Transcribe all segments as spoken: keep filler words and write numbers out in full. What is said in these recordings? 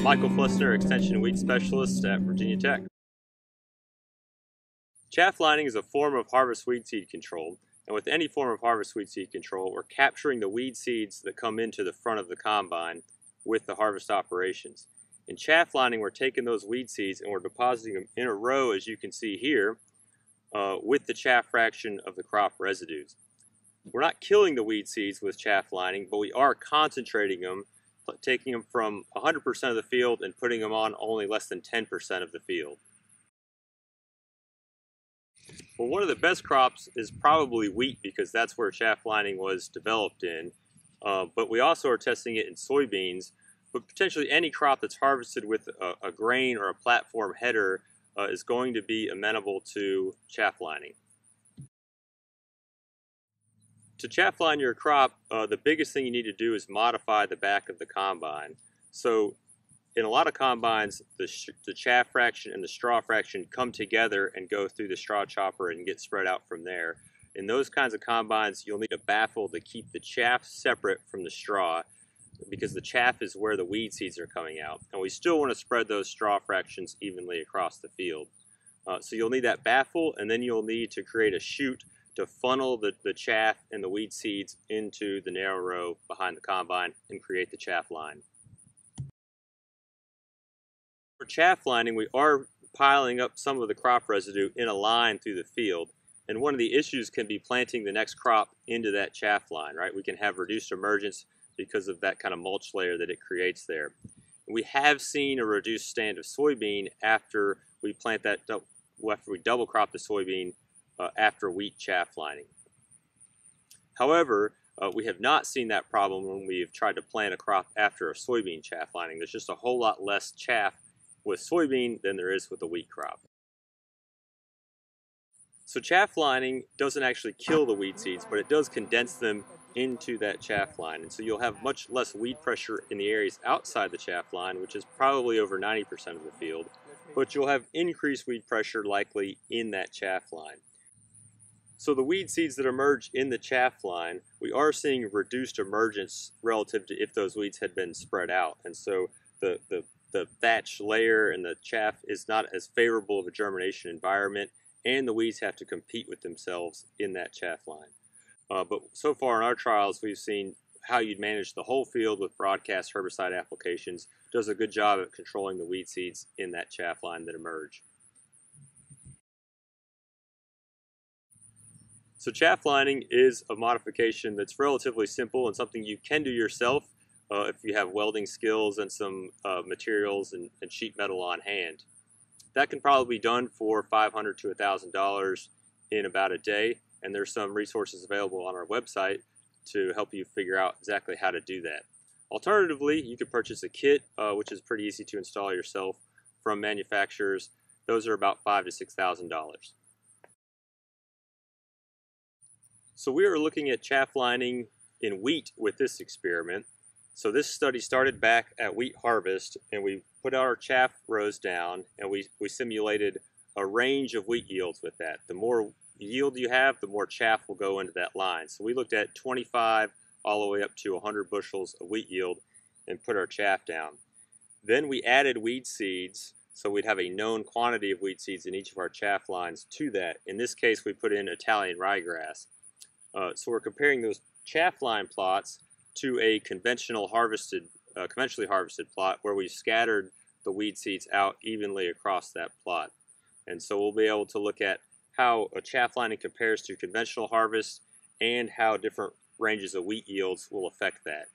I'm Michael Flussner, Extension Weed Specialist at Virginia Tech. Chaff lining is a form of harvest weed seed control, and with any form of harvest weed seed control, we're capturing the weed seeds that come into the front of the combine with the harvest operations. In chaff lining, we're taking those weed seeds and we're depositing them in a row, as you can see here, uh, with the chaff fraction of the crop residues. We're not killing the weed seeds with chaff lining, but we are concentrating them, taking them from one hundred percent of the field and putting them on only less than ten percent of the field. Well, one of the best crops is probably wheat, because that's where chaff lining was developed in, uh, but we also are testing it in soybeans, but potentially any crop that's harvested with a, a grain or a platform header uh, is going to be amenable to chaff lining. To chaff line your crop, uh, the biggest thing you need to do is modify the back of the combine. So in a lot of combines, the, sh the chaff fraction and the straw fraction come together and go through the straw chopper and get spread out from there. In those kinds of combines, you'll need a baffle to keep the chaff separate from the straw, because the chaff is where the weed seeds are coming out. And we still want to spread those straw fractions evenly across the field. Uh, so you'll need that baffle, and then you'll need to create a chute to funnel the, the chaff and the weed seeds into the narrow row behind the combine and create the chaff line. For chaff lining, we are piling up some of the crop residue in a line through the field, and one of the issues can be planting the next crop into that chaff line, right? We can have reduced emergence because of that kind of mulch layer that it creates there. We have seen a reduced stand of soybean after we plant that, after we double crop the soybean Uh, after wheat chaff lining. However, uh, we have not seen that problem when we've tried to plant a crop after a soybean chaff lining. There's just a whole lot less chaff with soybean than there is with a wheat crop. So chaff lining doesn't actually kill the weed seeds, but it does condense them into that chaff line. And so you'll have much less weed pressure in the areas outside the chaff line, which is probably over ninety percent of the field, but you'll have increased weed pressure likely in that chaff line. So the weed seeds that emerge in the chaff line, we are seeing reduced emergence relative to if those weeds had been spread out. And so the, the, the thatch layer and the chaff is not as favorable of a germination environment, and the weeds have to compete with themselves in that chaff line. Uh, but so far in our trials, we've seen how you'd manage the whole field with broadcast herbicide applications does a good job at controlling the weed seeds in that chaff line that emerge. So chaff lining is a modification that's relatively simple and something you can do yourself uh, if you have welding skills and some uh, materials and, and sheet metal on hand. That can probably be done for five hundred dollars to one thousand dollars in about a day, and there's some resources available on our website to help you figure out exactly how to do that. Alternatively, you could purchase a kit, uh, which is pretty easy to install yourself from manufacturers. Those are about five thousand dollars to six thousand dollars. So we are looking at chaff lining in wheat with this experiment. So this study started back at wheat harvest, and we put our chaff rows down, and we, we simulated a range of wheat yields with that. The more yield you have, the more chaff will go into that line. So we looked at twenty-five all the way up to one hundred bushels of wheat yield and put our chaff down. Then we added weed seeds, so we'd have a known quantity of weed seeds in each of our chaff lines to that. In this case, we put in Italian ryegrass. Uh, so we're comparing those chaff line plots to a conventional harvested, uh, conventionally harvested plot where we've scattered the weed seeds out evenly across that plot. And so we'll be able to look at how a chaff lining compares to conventional harvest and how different ranges of wheat yields will affect that.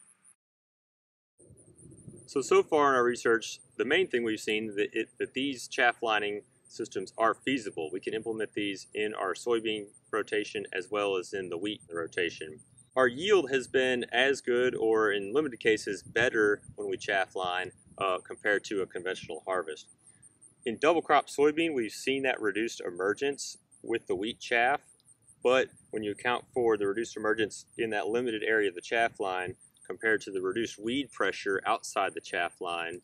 So, so far in our research, the main thing we've seen that, it, that these chaff lining systems are feasible. We can implement these in our soybean rotation as well as in the wheat rotation. Our yield has been as good, or in limited cases better, when we chaff line uh, compared to a conventional harvest. In double crop soybean, we've seen that reduced emergence with the wheat chaff, but when you account for the reduced emergence in that limited area of the chaff line compared to the reduced weed pressure outside the chaff line,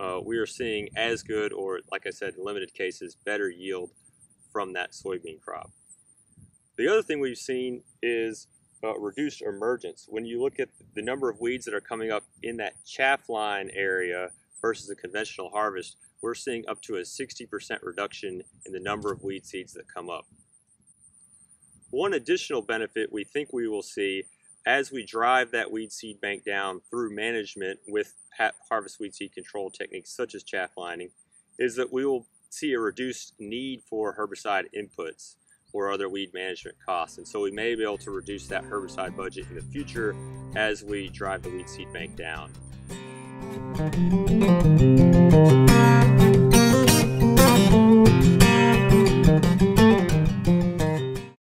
Uh, we are seeing as good, or like I said, in limited cases, better yield from that soybean crop. The other thing we've seen is uh, reduced emergence. When you look at the number of weeds that are coming up in that chaff line area versus a conventional harvest, we're seeing up to a sixty percent reduction in the number of weed seeds that come up. One additional benefit we think we will see as we drive that weed seed bank down through management with harvest weed seed control techniques such as chaff lining is that we will see a reduced need for herbicide inputs or other weed management costs. And so we may be able to reduce that herbicide budget in the future as we drive the weed seed bank down. Thank you.